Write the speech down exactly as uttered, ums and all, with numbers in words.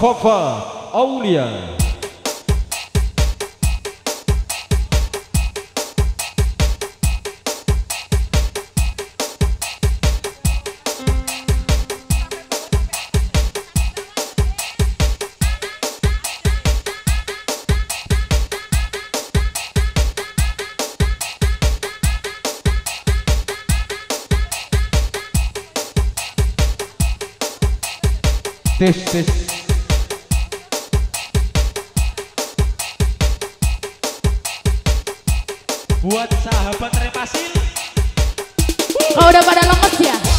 Kofa Aulia. Tes tes buat sahabat Repasil. Oh, udah pada lemes ya.